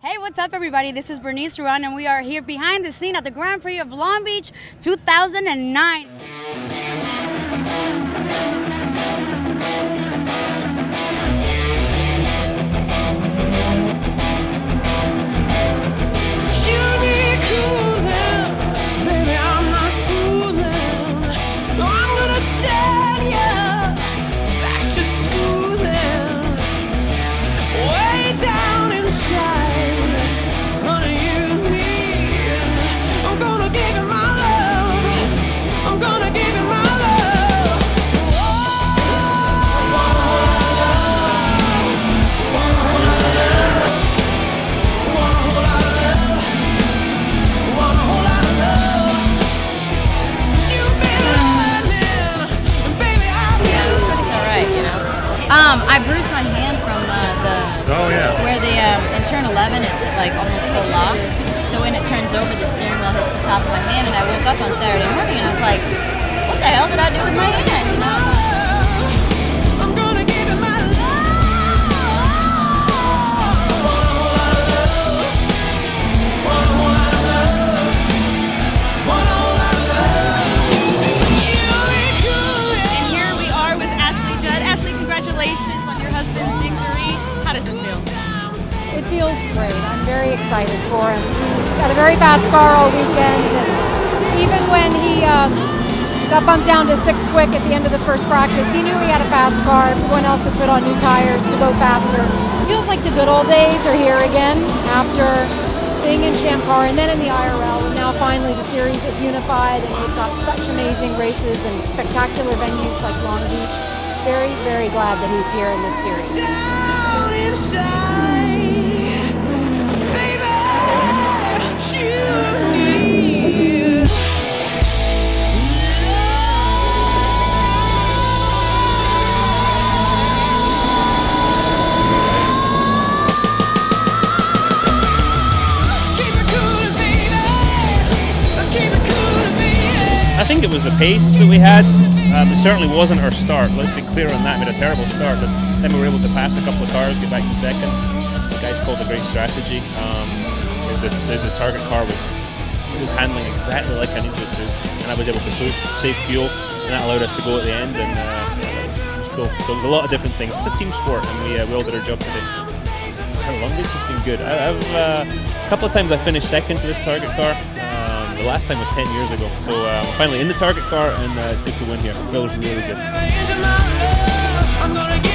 Hey, what's up everybody? This is Berenice Ruan and we are here behind the scene at the Grand Prix of Long Beach 2009. I bruised my hand from where the in turn 11 it's like almost full lock, so when it turns over the steering wheel hits the top of my hand, and I woke up on Saturday morning and I was like, what the hell did I do with my hand? You know? It feels great. I'm very excited for him. He got a very fast car all weekend, and even when he got bumped down to 6 quick at the end of the first practice, he knew he had a fast car. Everyone else had put on new tires to go faster. It feels like the good old days are here again after being in Champ Car and then in the IRL. And now finally the series is unified, and we've got such amazing races and spectacular venues like Long Beach. Very, very glad that he's here in this series. Down inside. I think it was the pace that we had. It certainly wasn't our start. Let's be clear on that. We had a terrible start, but then we were able to pass a couple of cars, get back to second. The guys called a great strategy. The target car was handling exactly like I needed it to, and I was able to push, save fuel, and that allowed us to go at the end. And it was cool. So it was a lot of different things. It's a team sport, and we all did our job today. Long Beach has been good. A couple of times I finished second to this target car. The last time was 10 years ago, so I'm finally in the target car, and it's good to win here. It feels really good.